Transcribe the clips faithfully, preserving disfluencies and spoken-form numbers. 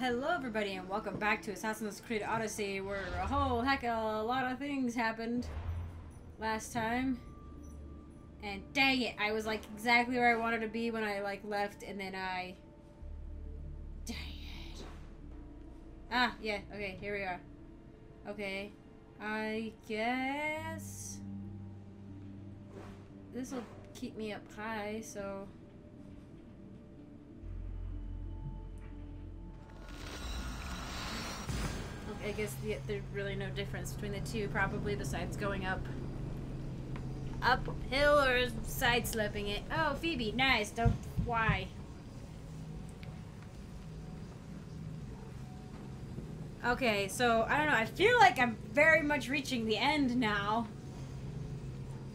Hello everybody and welcome back to Assassin's Creed Odyssey, where a whole heck of a lot of things happened last time. And dang it, I was like exactly where I wanted to be when I like left, and then I... Dang it. Ah, yeah, okay, here we are. Okay, I guess... This will keep me up high, so... I guess the, there's really no difference between the two, probably, besides going up uphill or side-slipping it. Oh, Phoebe, nice. Don't... Why? Okay, so, I don't know. I feel like I'm very much reaching the end now.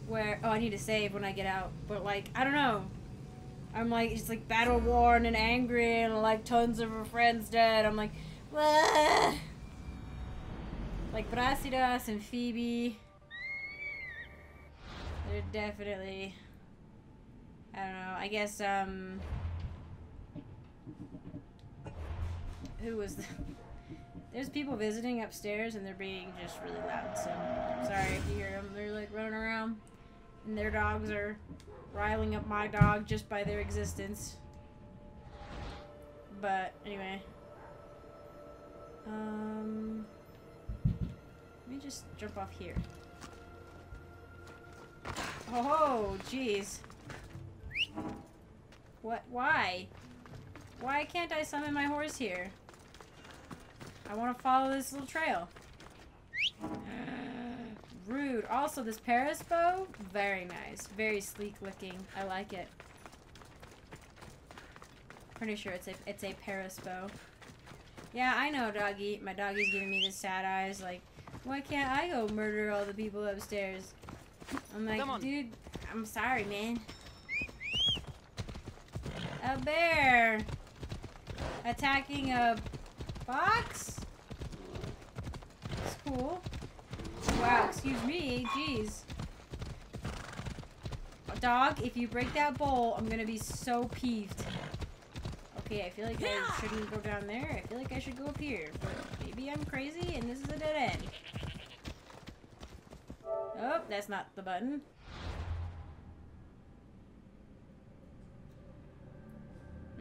Where... Oh, I need to save when I get out. But, like, I don't know. I'm, like, just, like, battle-worn and angry and, like, tons of her friends dead. I'm like, what? Like Brasidas and Phoebe, they're definitely, I don't know, I guess, um, who was the, there's people visiting upstairs and they're being just really loud, so I'm sorry if you hear them. They're like running around and their dogs are riling up my dog just by their existence, but anyway, um... Let me just jump off here. Oh, jeez. What? Why? Why can't I summon my horse here? I want to follow this little trail. Uh, rude. Also, this Paris bow, very nice. Very sleek looking. I like it. Pretty sure it's a it's a Paris bow. Yeah, I know, doggy. My doggy's giving me the sad eyes, like. Why can't I go murder all the people upstairs? I'm like, dude, I'm sorry, man. A bear attacking a box? It's cool. Wow, excuse me, jeez. Dog, if you break that bowl, I'm gonna be so peeved. Okay, I feel like I shouldn't go down there. I feel like I should go up here. But maybe I'm crazy and this is a dead end. Oh, that's not the button.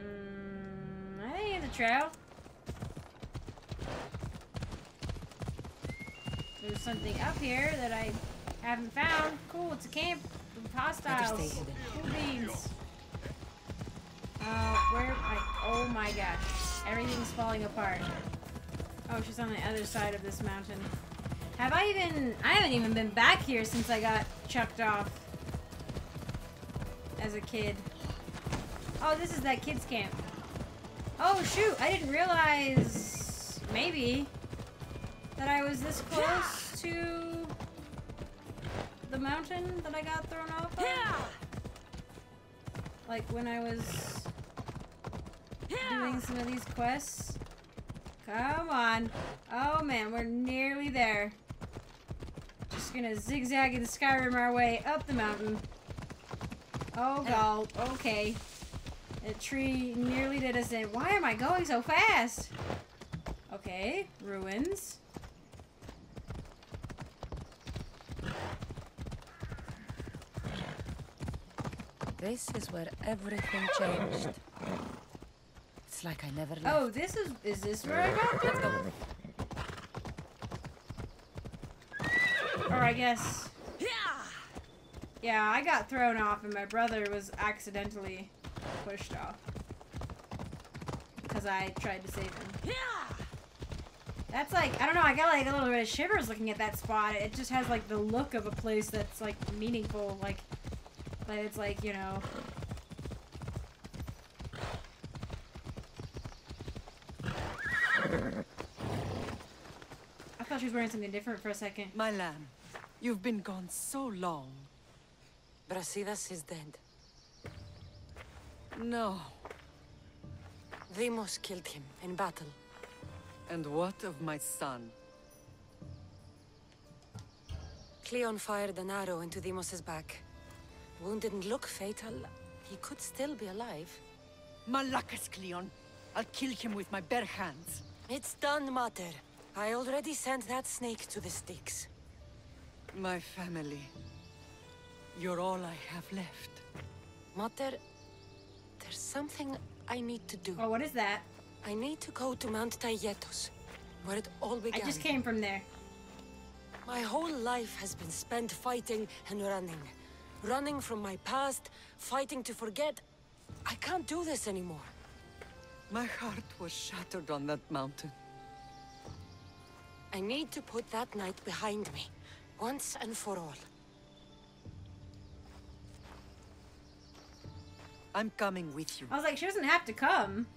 Mm, I think it's a trail. There's something up here that I haven't found. Cool, it's a camp of hostiles. Cool beans. Uh, where am I? Oh my gosh. Everything's falling apart. Oh, she's on the other side of this mountain. Have I even... I haven't even been back here since I got chucked off as a kid. Oh, this is that kids' camp. Oh, shoot! I didn't realize... maybe... that I was this close to... the mountain that I got thrown off of. Yeah. Like, when I was... doing some of these quests. Come on. Oh, man, we're nearly there. Just gonna zigzag in Skyrim our way up the mountain. Oh, God. Okay. That tree nearly did us in. Why am I going so fast? Okay. Ruins. This is where everything changed. It's like I never left. Oh, this is... Is this where I got thrown off? Or I guess... Yeah, I got thrown off and my brother was accidentally pushed off. Because I tried to save him. That's like... I don't know, I got like a little bit of shivers looking at that spot. It just has like the look of a place that's like meaningful, like... But it's like, you know, I thought she was wearing something different for a second. My lamb, you've been gone so long. Brasidas is dead. No. Deimos killed him in battle. And what of my son? Cleon fired an arrow into Deimos's back. Wound didn't look fatal. He could still be alive. Malakas, Cleon. I'll kill him with my bare hands. It's done, Mater. I already sent that snake to the Styx. My family. You're all I have left. Mater, there's something I need to do. Oh, what is that? I need to go to Mount Tayetos, where it all began. I just came from there. My whole life has been spent fighting and running. Running from my past, fighting to forget. I can't do this anymore. My heart was shattered on that mountain. I need to put that night behind me, once and for all. I'm coming with you. I was like, she doesn't have to come.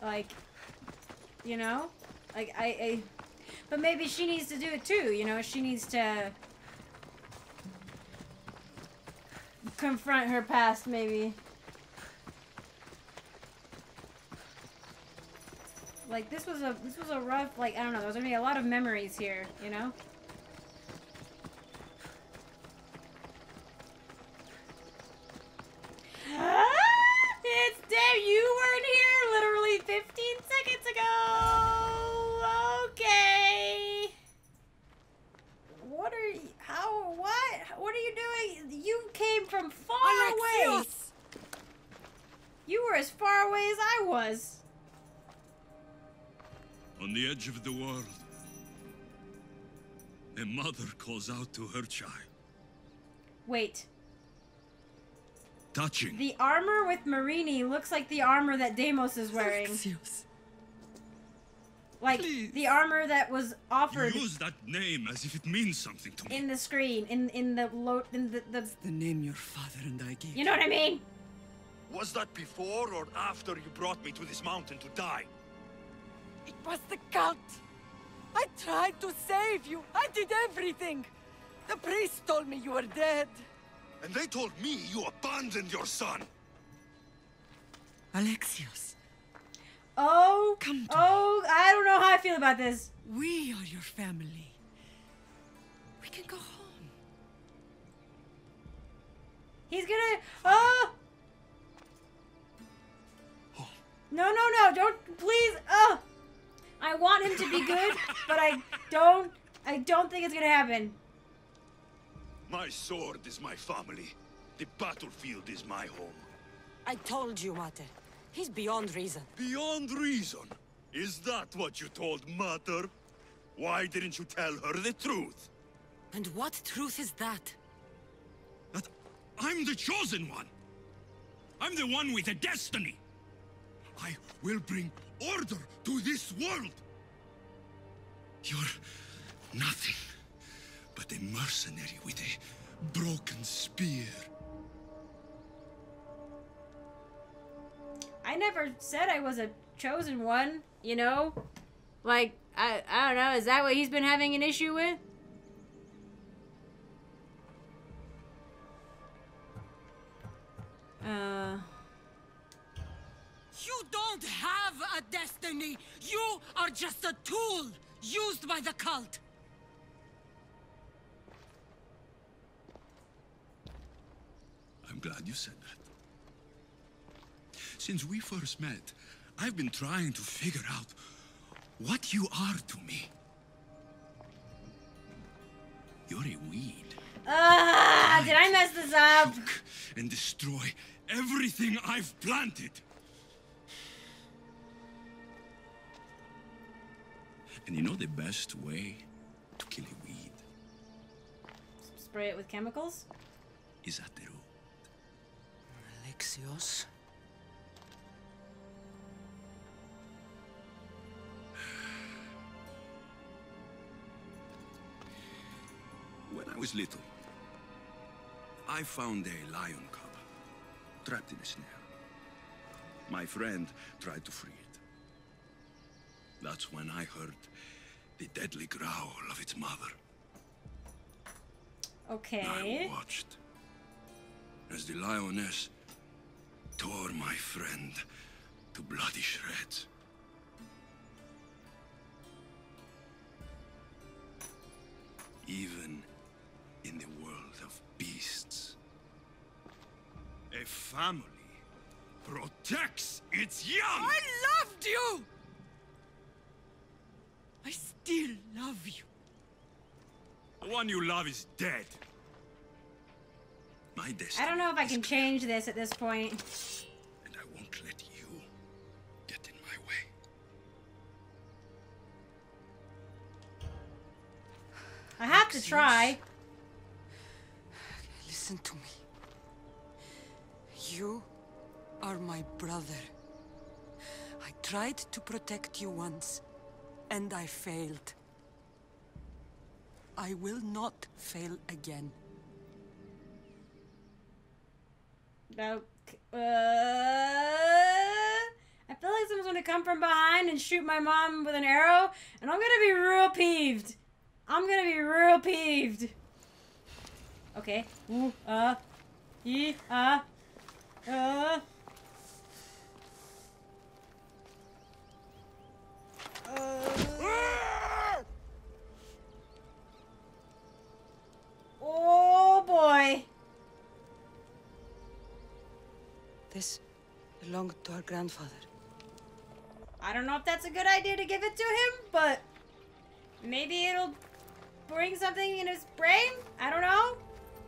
Like, you know? Like, I... I but maybe she needs to do it too, you know? She needs to... confront her past, maybe. Like, this was a this was a rough, like, I don't know, there's gonna be a lot of memories here, you know? It's Dave, you weren't here literally fifteen seconds ago! Okay! What are you, how, what? What are you doing? You came from far Alexios. away! You were as far away as I was! On the edge of the world, a mother calls out to her child. Wait. Touching. The armor with Marini looks like the armor that Deimos is wearing. Alexios. Like, please. The armor that was offered. You use that name as if it means something to me. In the screen, in in the lo in the, the It's the name your father and I gave. You know what I mean? Was that before or after you brought me to this mountain to die? It was the cult. I tried to save you. I did everything. The priest told me you were dead. And they told me you abandoned your son. Alexios. Oh, Come oh, me. I don't know how I feel about this. We are your family. We can go home. He's gonna... Oh! oh. No, no, no, don't, please. Oh! I want him to be good, but I don't, I don't think it's gonna happen. My sword is my family. The battlefield is my home. I told you, Mater. He's beyond reason. Beyond reason? Is that what you told Mater? Why didn't you tell her the truth? And what truth is that? That I'm the chosen one. I'm the one with a destiny. I will bring order to this world! You're nothing but a mercenary with a broken spear. I never said I was a chosen one, you know? Like, I, I don't know, is that what he's been having an issue with? Uh... You don't have a destiny! You are just a tool used by the cult! I'm glad you said that. Since we first met, I've been trying to figure out what you are to me. You're a weed. Ah! Plant, did I mess this up? Choke and destroy everything I've planted. And you know the best way to kill a weed? Spray it with chemicals? Is that the road? Alexios? When I was little, I found a lion cub trapped in a snare. My friend tried to free it. That's when I heard the deadly growl of its mother. Okay. I watched as the lioness tore my friend to bloody shreds. Even in the world of beasts, a family protects its young! I loved you! I still love you. The one you love is dead. My destiny. I don't know if I can change this at this point. And I won't let you get in my way. I have to try. Listen to me. You are my brother. I tried to protect you once, and I failed. I will not fail again. No, uh, I feel like someone's gonna come from behind and shoot my mom with an arrow, and I'm gonna be real peeved. I'm gonna be real peeved. Okay. Ooh, uh, ee, uh, uh. Uh. Oh boy. This belonged to our grandfather. I don't know if that's a good idea to give it to him, but maybe it'll bring something in his brain? I don't know.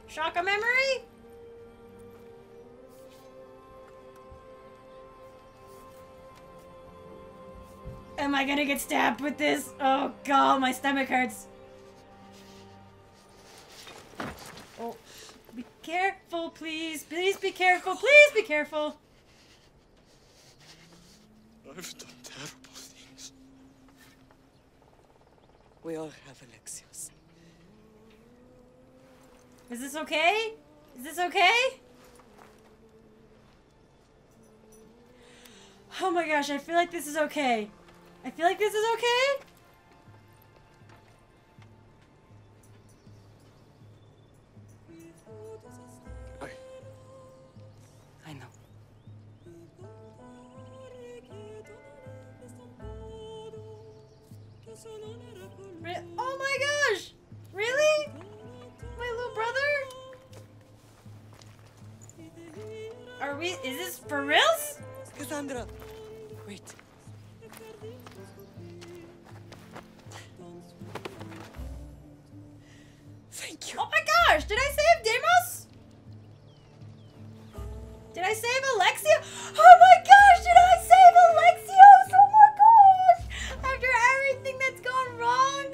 Shock of memory? Am I gonna get stabbed with this? Oh god, my stomach hurts. Oh, be careful, please. Please be careful. Please be careful. I've done terrible things. We all have, Alexios. Is this okay? Is this okay? Oh my gosh, I feel like this is okay. I feel like this is okay. I, I know. Re oh my gosh! Really? My little brother? Are we? Is this for reals? Cassandra, wait. Oh my gosh! Did I save Deimos? Did I save Alexios? Oh my gosh! Did I save Alexios? Oh my gosh! After everything that's gone wrong!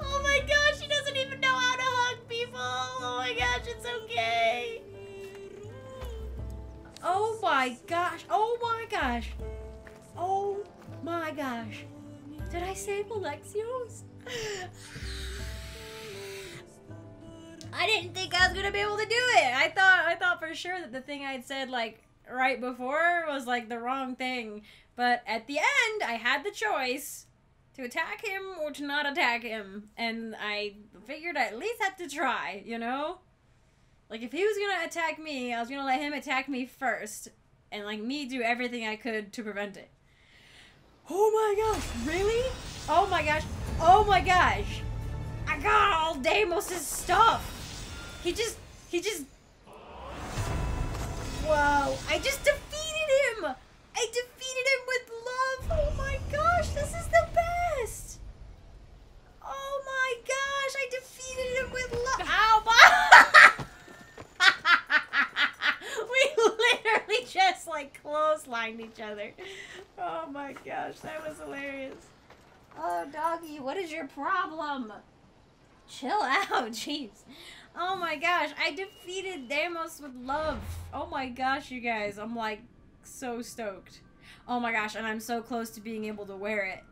Oh my gosh! She doesn't even know how to hug people! Oh my gosh! It's okay! Oh my gosh! Oh my gosh! Oh my gosh! Did I save Alexios? I didn't think I was gonna be able to do it. I thought I thought for sure that the thing I'd said like right before was like the wrong thing. But at the end, I had the choice to attack him or to not attack him, and I figured I at least had to try. You know, like if he was gonna attack me, I was gonna let him attack me first, and like me do everything I could to prevent it. Oh my gosh! Really? Oh my gosh! Oh my gosh! I got all Deimos' stuff. He just, he just, whoa, I just defeated him! I defeated him with love! Oh my gosh, this is the best! Oh my gosh, I defeated him with love! Ow, my! We literally just like clotheslined each other. Oh my gosh, that was hilarious. Oh, doggy, what is your problem? Chill out, jeez. Oh my gosh, I defeated Deimos with love. Oh my gosh, you guys, I'm like so stoked. Oh my gosh, and I'm so close to being able to wear it.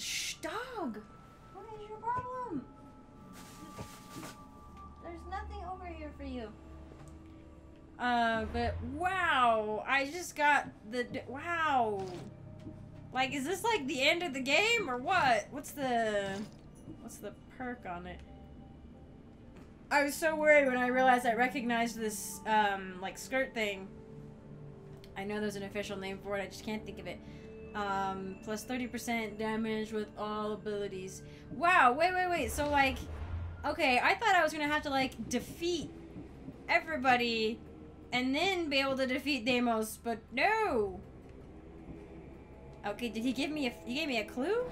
Shh, dog. What is your problem? There's nothing over here for you. Uh, but wow, I just got the, wow. Like, is this like the end of the game or what? What's the, what's the perk on it? I was so worried when I realized I recognized this, um, like, skirt thing. I know there's an official name for it, I just can't think of it. Um, plus thirty percent damage with all abilities. Wow, wait, wait, wait, so, like, okay, I thought I was gonna have to, like, defeat everybody and then be able to defeat Deimos, but no! Okay, did he give me a, he gave me a clue?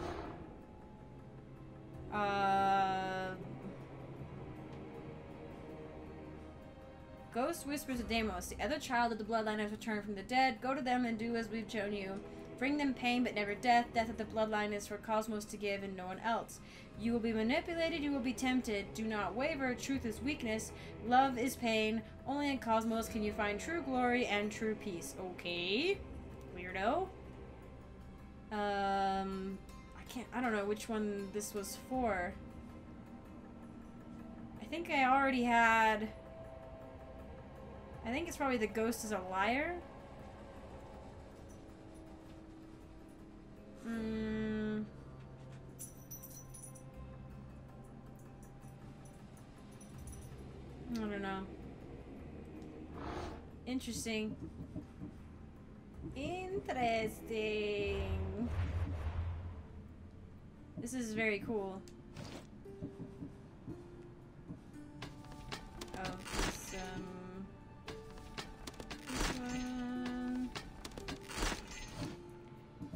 Uh... Ghost whispers to Deimos, the other child of the bloodline has returned from the dead. Go to them and do as we've shown you. Bring them pain, but never death. Death of the bloodline is for Cosmos to give and no one else. You will be manipulated. You will be tempted. Do not waver. Truth is weakness. Love is pain. Only in Cosmos can you find true glory and true peace. Okay. Weirdo. Um... I can't... I don't know which one this was for. I think I already had... I think it's probably the ghost is a liar. Hmm. I don't know. Interesting. Interesting. This is very cool. Oh, this, um...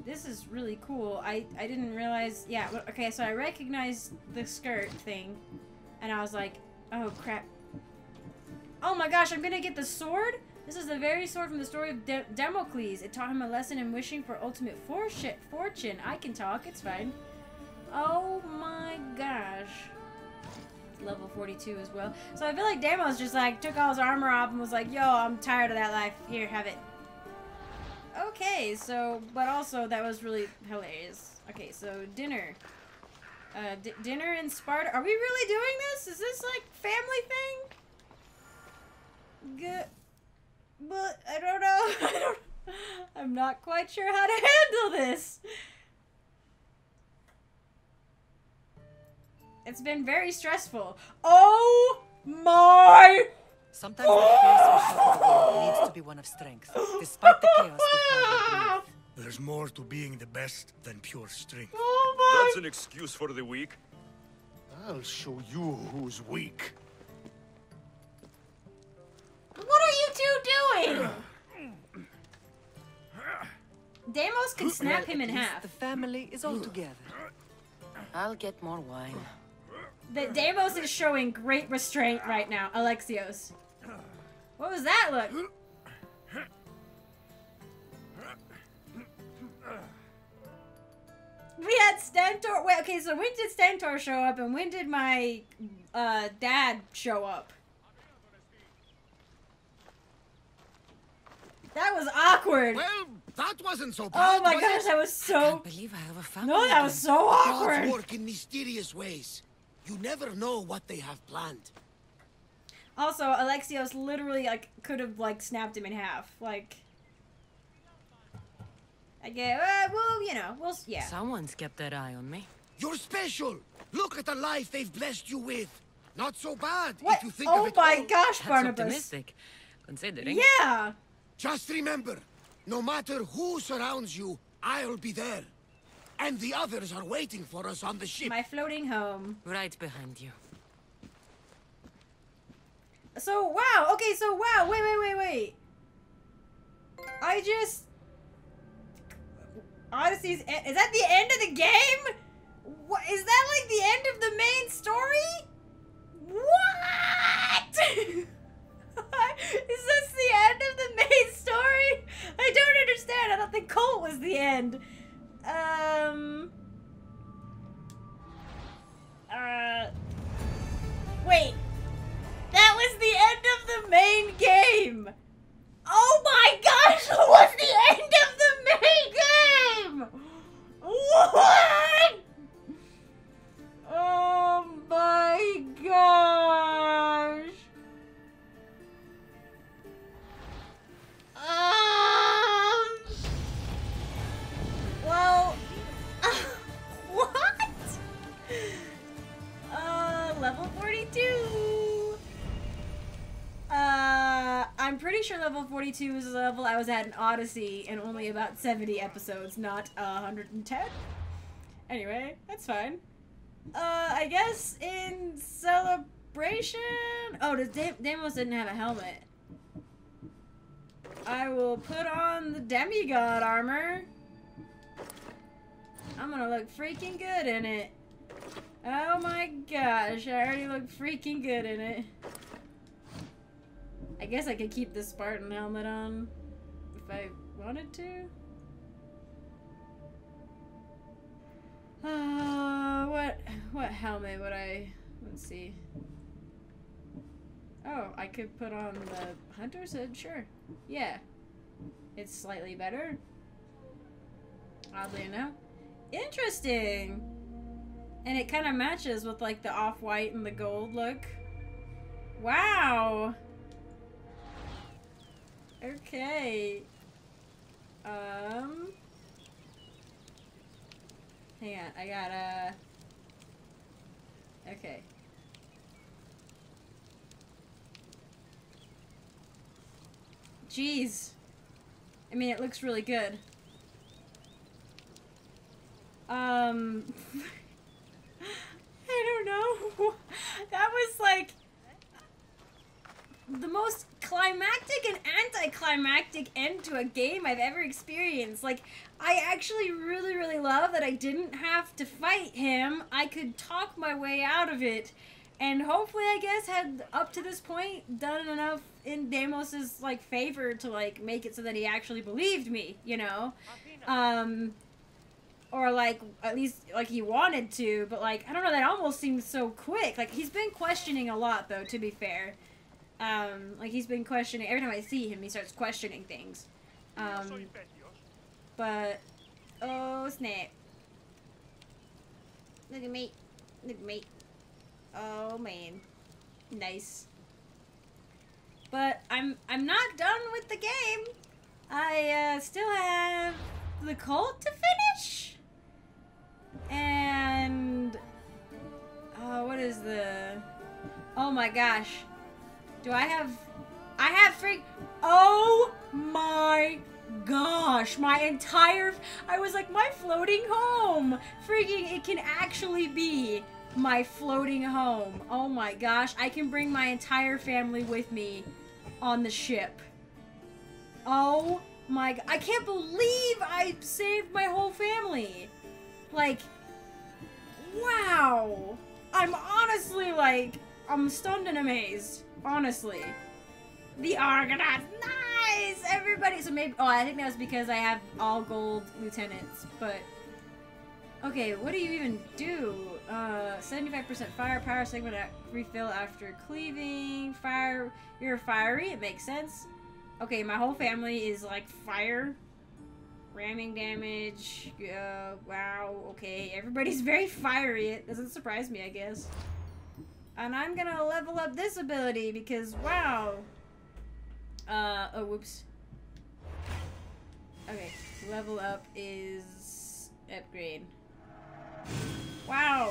This is really cool. I, I didn't realize... Yeah, okay, so I recognized the skirt thing. And I was like, oh, crap. Oh my gosh, I'm gonna get the sword? This is the very sword from the story of De Democles. It taught him a lesson in wishing for ultimate for fortune. I can talk, it's fine. Oh my gosh. It's level forty-two as well. So I feel like Deimos just like took all his armor off and was like, yo, I'm tired of that life. Here, have it. Okay, so, but also, that was really hilarious. Okay, so, dinner. Uh, d dinner in Sparta. Are we really doing this? Is this, like, family thing? Good. But, I don't know. I don't, I'm not quite sure how to handle this. It's been very stressful. Oh, my... Sometimes oh! the face we show to the world needs to be one of strength, despite the chaos we There's more to being the best than pure strength. Oh my. That's an excuse for the weak. I'll show you who's weak. What are you two doing? Deimos can snap him in half. The family is all together. I'll get more wine. That Deimos is showing great restraint right now, Alexios. What was that look? We had Stentor. Wait, okay, so when did Stentor show up and when did my uh, dad show up? That was awkward. Well, that wasn't so bad. Oh my was gosh, it? That was so. I can't believe I have a family. No, that was so awkward. Gods work in mysterious ways. You never know what they have planned. Also, Alexios literally like could have like snapped him in half. Like, I get uh, well, you know, well, yeah. Someone's kept their eye on me. You're special. Look at the life they've blessed you with. Not so bad what? If you think oh of it. Oh my all. Gosh, Barnabas. That's optimistic, considering. Yeah. Just remember, no matter who surrounds you, I'll be there. And the others are waiting for us on the ship. My floating home. Right behind you. So, wow. Okay, so, wow. Wait, wait, wait, wait. I just... Odyssey's... End... Is that the end of the game? What? Is that, like, the end of the main story? What? Is this the end of the main story? I don't understand. I don't think Colt was the end. Um. Uh. Wait. That was the end of the main game. Oh my gosh! That was the end of the main game. What? Oh my gosh. Um. Well, uh, what? Uh, level forty-two. Uh, I'm pretty sure level forty-two is the level I was at in Odyssey in only about seventy episodes, not one hundred ten. Anyway, that's fine. Uh, I guess in celebration. Oh, does Deimos didn't have a helmet? I will put on the demigod armor. I'm gonna look freaking good in it. Oh my gosh, I already look freaking good in it. I guess I could keep the Spartan helmet on if I wanted to. Uh, what what helmet would I... Let's see. Oh, I could put on the hunter's head, sure. Yeah. It's slightly better. Oddly enough. Interesting! And it kind of matches with like the off-white and the gold look. Wow! Okay. Um... Hang on, I gotta... Okay. Jeez. I mean, it looks really good. Um... I don't know. That was like... the most climactic and anticlimactic end to a game I've ever experienced. Like, I actually really, really love that I didn't have to fight him. I could talk my way out of it. And hopefully, I guess, had up to this point done enough in Deimos' like, favor to, like, make it so that he actually believed me, you know? Um... Or, like, at least, like, he wanted to, but, like, I don't know, that almost seems so quick. Like, he's been questioning a lot, though, to be fair. Um, like, he's been questioning, every time I see him, he starts questioning things. Um, but, oh, snap. Look at me. Look at me. Oh, man. Nice. But I'm, I'm not done with the game. I, uh, still have the cult to finish. And oh, what is the? Oh my gosh, do I have? I have freak! Oh my gosh, my entire! I was like, my floating home. Freaking! It can actually be my floating home. Oh my gosh, I can bring my entire family with me on the ship. Oh my God, I can't believe I saved my whole family. Like, wow. I'm honestly like, I'm stunned and amazed, honestly. The Argonauts, nice, everybody. So maybe, oh, I think that was because I have all gold lieutenants, but okay, what do you even do? Uh, seventy-five percent firepower, segment refill after cleaving, fire, you're fiery, it makes sense. Okay, my whole family is like fire, ramming damage, uh, wow, okay, everybody's very fiery, it doesn't surprise me, I guess. And I'm gonna level up this ability because, wow. Uh, oh, whoops. Okay, level up is upgrade. Wow.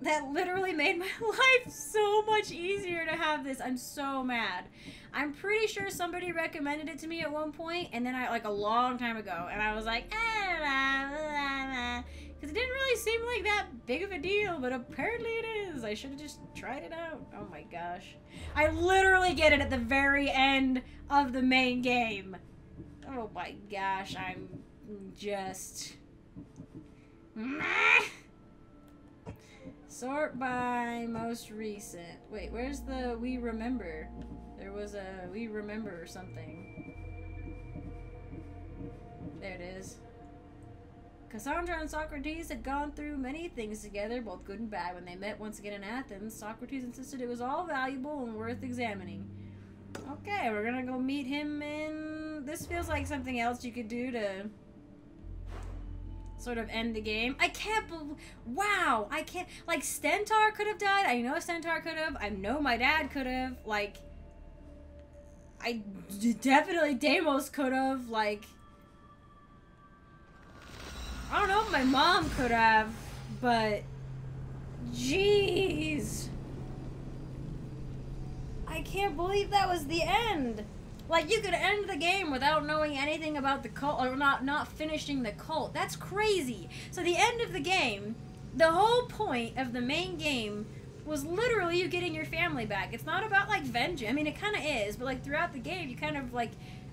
That literally made my life so much easier to have this. I'm so mad. I'm pretty sure somebody recommended it to me at one point, and then I, like, a long time ago, and I was like, ah, because it didn't really seem like that big of a deal, but apparently it is. I should have just tried it out. Oh my gosh. I literally get it at the very end of the main game. Oh my gosh, I'm just... Sort by most recent. Wait, where's the we remember? There was a we remember or something. There it is. Cassandra and Socrates had gone through many things together, both good and bad. When they met once again in Athens, Socrates insisted it was all valuable and worth examining. Okay, we're gonna go meet him in... This feels like something else you could do to... sort of end the game. I can't believe, wow, I can't, like, Stentor could have died, I know Stentor could have, I know my dad could have, like, I d definitely Deimos could have, like, I don't know if my mom could have, but, jeez, I can't believe that was the end. Like, you could end the game without knowing anything about the cult, or not, not finishing the cult. That's crazy. So the end of the game, the whole point of the main game was literally you getting your family back. It's not about, like, vengeance. I mean, it kind of is, but, like, throughout the game, you kind of, like,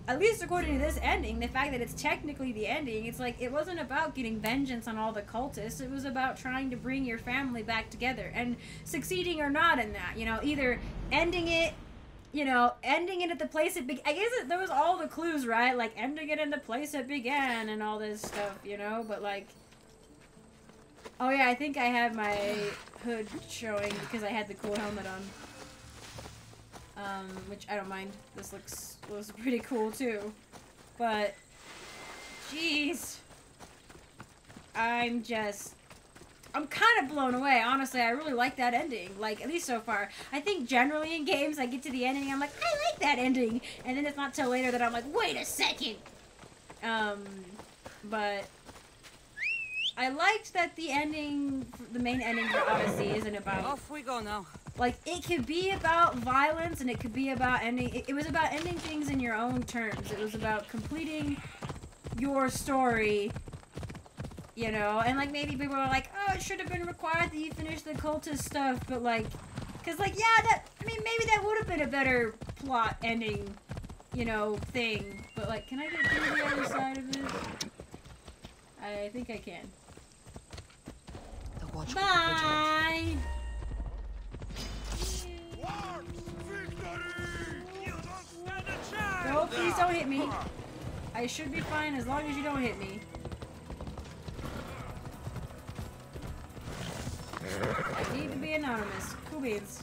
at least according to this ending, the fact that it's technically the ending, it's like, it wasn't about getting vengeance on all the cultists. It was about trying to bring your family back together and succeeding or not in that, you know, either ending it, you know, ending it at the place it began. I guess it, there was all the clues, right? Like, ending it in the place it began and all this stuff, you know, but like, oh yeah, I think I have my hood showing because I had the cool helmet on. Um, which I don't mind. This looks looks pretty cool too, but jeez, I'm just I'm kind of blown away. Honestly, I really like that ending. Like, at least so far. I think generally in games, I get to the ending and I'm like, I like that ending, and then it's not till later that I'm like, wait a second. Um, but I liked that the ending, the main ending for Odyssey, isn't about. Off we go now. Like, it could be about violence, and it could be about ending... It, it was about ending things in your own terms. It was about completing your story, you know? And, like, maybe people are like, oh, it should have been required that you finish the cultist stuff, but, like... Because, like, yeah, that... I mean, maybe that would have been a better plot ending, you know, thing. But, like, can I get through the other side of this? I think I can. Bye! No, please don't hit me. I should be fine as long as you don't hit me. I need to be anonymous. Cool beans.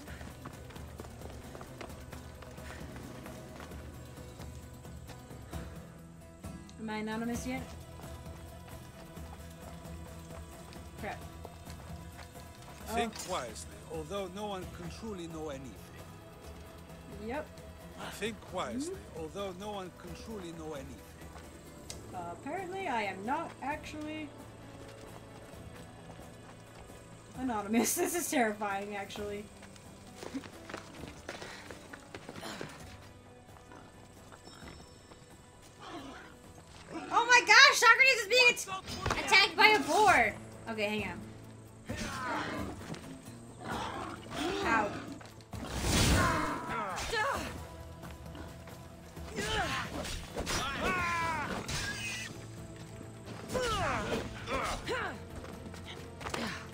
Am I anonymous yet? Crap. Oh. Think wisely, although no one can truly know anything. Yep. Think wisely, mm-hmm. although no one can truly know anything. Uh, apparently, I am not actually anonymous. This is terrifying, actually. Oh my gosh, Socrates is being attacked by a boar! Okay, hang on. Ow.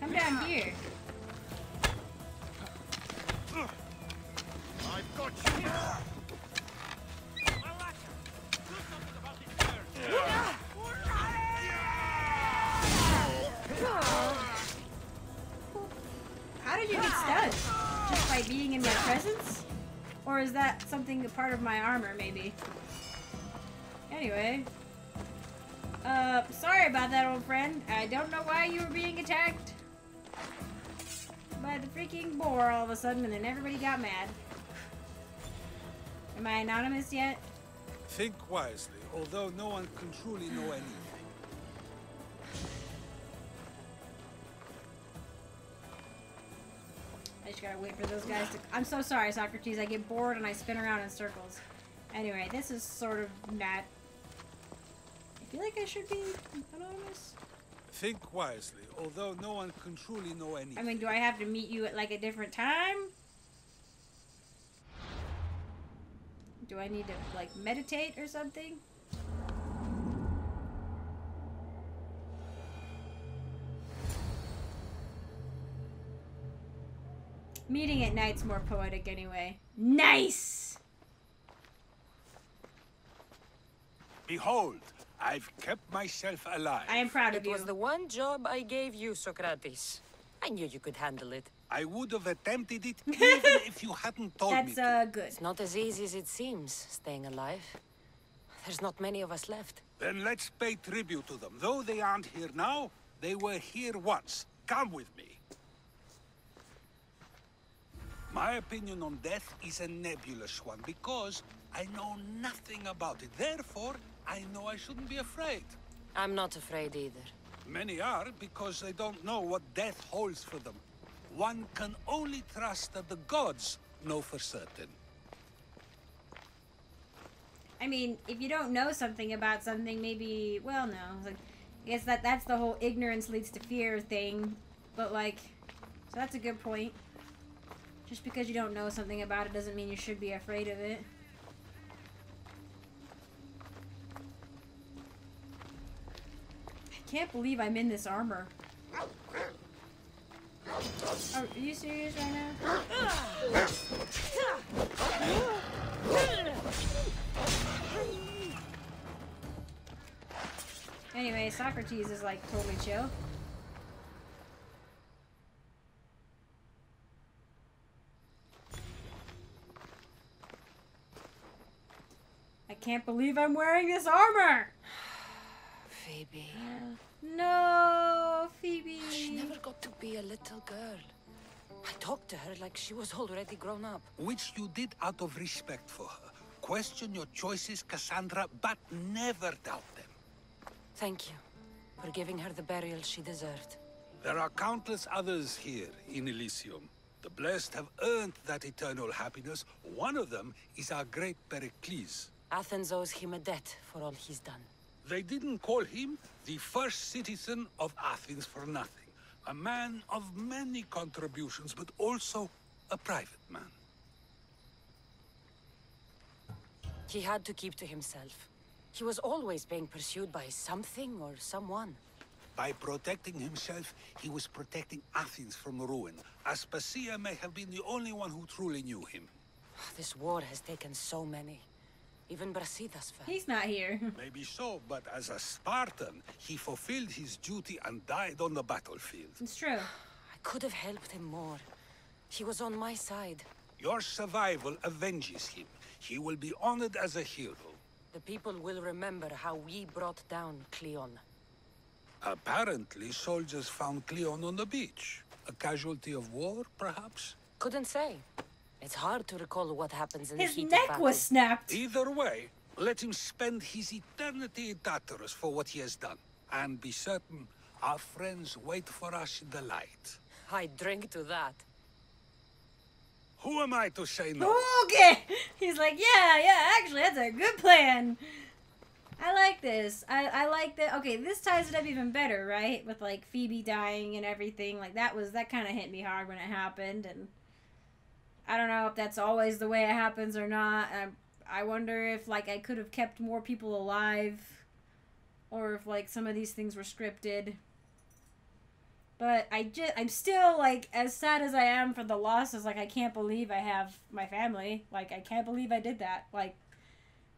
Come down here. I've got you. How did you get stunned? Just by being in my presence? Or is that something a part of my armor, maybe? Anyway. Uh, sorry about that, old friend. I don't know why you were being attacked by the freaking boar all of a sudden, and then everybody got mad. Am I anonymous yet? Think wisely, although no one can truly know anything. I just gotta wait for those guys to... I'm so sorry, Socrates. I get bored and I spin around in circles. Anyway, this is sort of not... I feel like I should be anonymous. Think wisely, although no one can truly know anything. I mean, do I have to meet you at, like, a different time? Do I need to, like, meditate or something? Meeting at night's more poetic anyway. Nice! Behold, I've kept myself alive. I am proud of you. It was the one job I gave you, Socrates. I knew you could handle it. I would have attempted it even if you hadn't told me. That's uh, good. It's not as easy as it seems, staying alive. There's not many of us left. Then let's pay tribute to them. Though they aren't here now, they were here once. Come with me. My opinion on death is a nebulous one, because I know nothing about it. Therefore, I know I shouldn't be afraid. I'm not afraid either. Many are, because they don't know what death holds for them. One can only trust that the gods know for certain. I mean, if you don't know something about something, maybe... Well, no. Like, I guess that, that's the whole ignorance leads to fear thing. But, like... So that's a good point. Just because you don't know something about it doesn't mean you should be afraid of it. I can't believe I'm in this armor. Are you serious right now? Anyway, Socrates is like totally chill. I can't believe I'm wearing this armor! Phoebe. No, Phoebe. She never got to be a little girl. I talked to her like she was already grown up. Which you did out of respect for her. Question your choices, Cassandra, but never doubt them. Thank you for giving her the burial she deserved. There are countless others here in Elysium. The blessed have earned that eternal happiness. One of them is our great Pericles. Athens owes him a debt for all he's done. They didn't call him the first citizen of Athens for nothing. A man of many contributions, but also a private man. He had to keep to himself. He was always being pursued by something or someone. By protecting himself, he was protecting Athens from ruin. Aspasia may have been the only one who truly knew him. This war has taken so many. Even Brasidas fell. He's not here. Maybe so, but as a Spartan, he fulfilled his duty and died on the battlefield. It's true. I could have helped him more. He was on my side. Your survival avenges him. He will be honored as a hero. The people will remember how we brought down Cleon. Apparently, soldiers found Cleon on the beach. A casualty of war, perhaps? Couldn't say. It's hard to recall what happens in the heat of battle. His neck was snapped. Either way, let him spend his eternity in Tartarus for what he has done. And be certain, our friends wait for us in the light. I drink to that. Who am I to say no? Okay! He's like, yeah, yeah, actually, that's a good plan. I like this. I, I like that. Okay, this ties it up even better, right? With, like, Phoebe dying and everything. Like, that was, that kind of hit me hard when it happened, and I don't know if that's always the way it happens or not. I, I wonder if, like, I could have kept more people alive. Or if, like, some of these things were scripted. But I just, I'm still, like, as sad as I am for the losses, like, I can't believe I have my family. Like, I can't believe I did that. Like,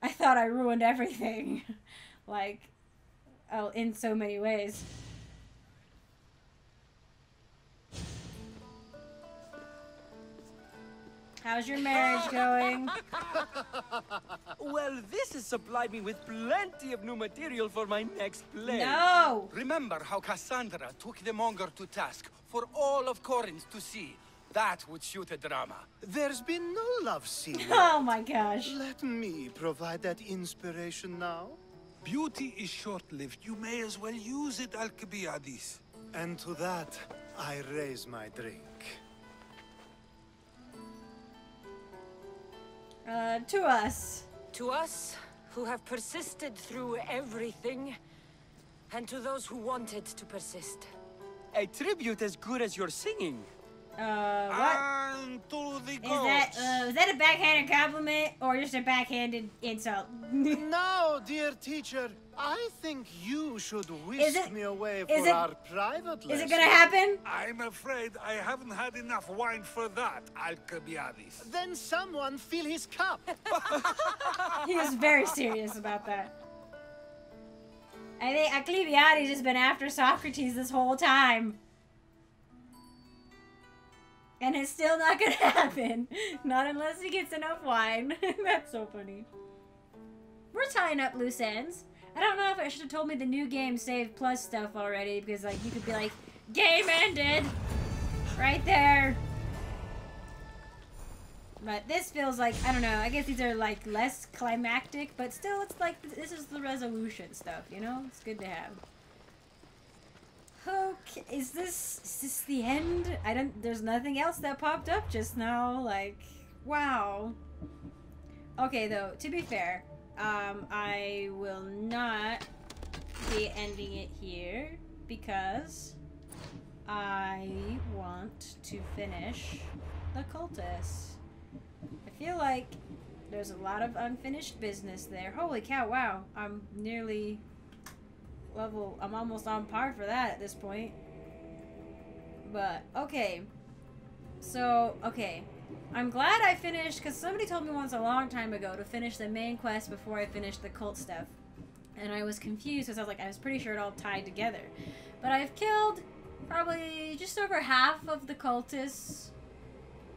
I thought I ruined everything. Like, oh, in so many ways. How's your marriage going? Well, this has supplied me with plenty of new material for my next play. No! Remember how Cassandra took the monger to task for all of Corinth to see. That would shoot a drama. There's been no love scene. Oh my gosh. Let me provide that inspiration now. Beauty is short-lived. You may as well use it, Alcibiades. And to that, I raise my drink. Uh, to us. To us, who have persisted through everything, and to those who wanted to persist. A tribute as good as your singing. Uh, what? And to the gods. Is that, uh, is that a backhanded compliment, or just a backhanded insult? No, dear teacher, I think you should whisk it, me away for it, our private lesson. Is it gonna happen? I'm afraid I haven't had enough wine for that, Alcibiades. Then someone fill his cup. He was very serious about that. I think Alcibiades has been after Socrates this whole time. And it's still not gonna happen. Not unless he gets enough wine. That's so funny. We're tying up loose ends. I don't know if it should have told me the new game save plus stuff already, because like you could be like, game ended! Right there. But this feels like, I don't know, I guess these are like less climactic, but still it's like, this is the resolution stuff, you know? It's good to have. Okay, is this, is this the end? I don't, there's nothing else that popped up just now, like, wow. Okay, though, to be fair, um, I will not be ending it here because I want to finish the cultists. I feel like there's a lot of unfinished business there. Holy cow, wow. I'm nearly level. I'm almost on par for that at this point. But, okay. So, okay. I'm glad I finished, because somebody told me once a long time ago to finish the main quest before I finished the cult stuff. And I was confused because I was like, I was pretty sure it all tied together. But I've killed probably just over half of the cultists.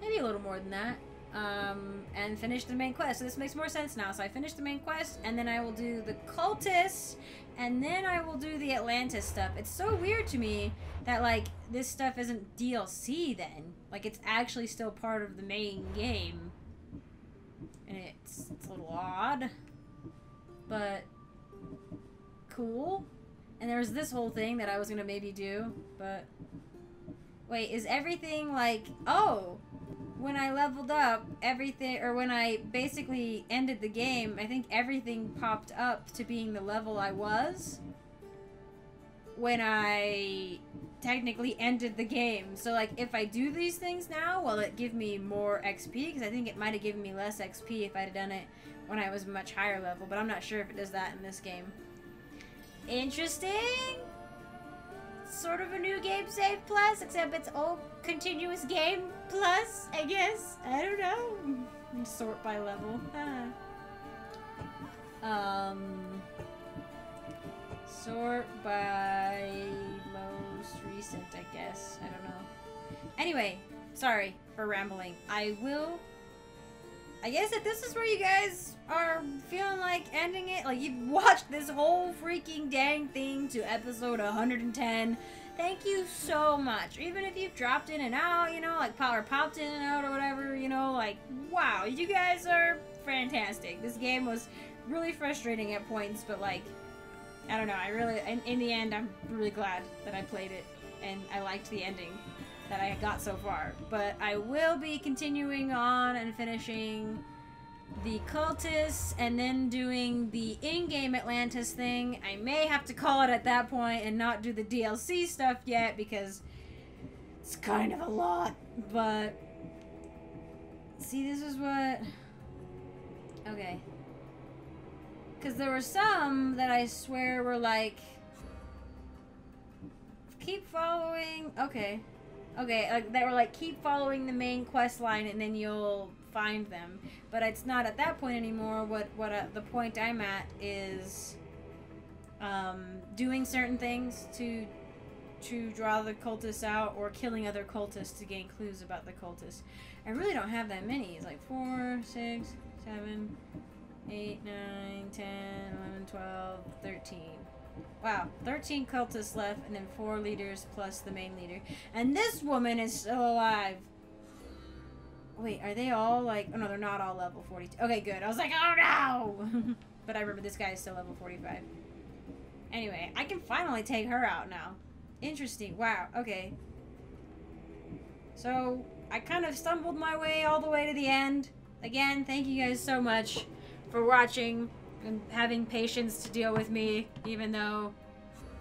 Maybe a little more than that. Um, and finished the main quest. So this makes more sense now. So I finished the main quest, and then I will do the cultists, and then I will do the Atlantis stuff. It's so weird to me that, like, this stuff isn't D L C then. Like, it's actually still part of the main game. And it's, it's a little odd. But cool. And there's this whole thing that I was gonna maybe do, but wait, is everything like, oh, when I leveled up, everything, or when I basically ended the game, I think everything popped up to being the level I was when I technically ended the game. So, like, if I do these things now, will it give me more X P? Because I think it might have given me less X P if I'd have done it when I was much higher level, but I'm not sure if it does that in this game. Interesting. Sort of a new game save plus, except it's old continuous game plus, I guess. I don't know. Sort by level. Huh. Um. Sort by most recent, I guess. I don't know. Anyway, sorry for rambling. I will. I guess if this is where you guys are feeling like ending it, like you've watched this whole freaking dang thing to episode one hundred ten, thank you so much. Even if you've dropped in and out, you know, like power popped in and out or whatever, you know, like, wow, you guys are fantastic. This game was really frustrating at points, but like, I don't know, I really, in, in the end, I'm really glad that I played it and I liked the ending that I got so far. But I will be continuing on and finishing the cultists and then doing the in-game Atlantis thing. I may have to call it at that point and not do the D L C stuff yet because it's kind of a lot. But see, this is what, okay, because there were some that I swear were like, keep following, okay. Okay, like they were like, keep following the main quest line and then you'll find them. But it's not at that point anymore. What what uh, the point I'm at is um, doing certain things to to draw the cultists out or killing other cultists to gain clues about the cultists. I really don't have that many. It's like four, six, seven, eight, nine, ten, eleven, twelve, thirteen. Wow, thirteen cultists left, and then four leaders plus the main leader. And this woman is still alive. Wait, are they all like... Oh, no, they're not all level forty-two. Okay, good. I was like, oh, no! But I remember this guy is still level forty-five. Anyway, I can finally take her out now. Interesting. Wow, okay. So, I kind of stumbled my way all the way to the end. Again, thank you guys so much for watching and having patience to deal with me, even though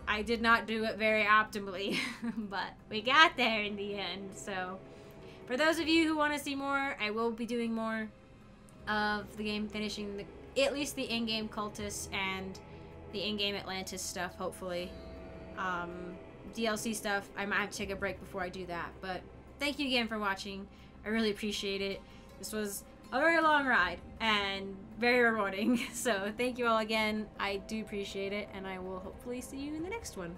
I did not do it very optimally. But we got there in the end. So for those of you who want to see more, I will be doing more of the game, finishing the, at least the in-game cultists and the in-game Atlantis stuff, hopefully. Um, D L C stuff, I might have to take a break before I do that. But thank you again for watching. I really appreciate it. This was a very long ride and very rewarding. So thank you all again. I do appreciate it, and I will hopefully see you in the next one.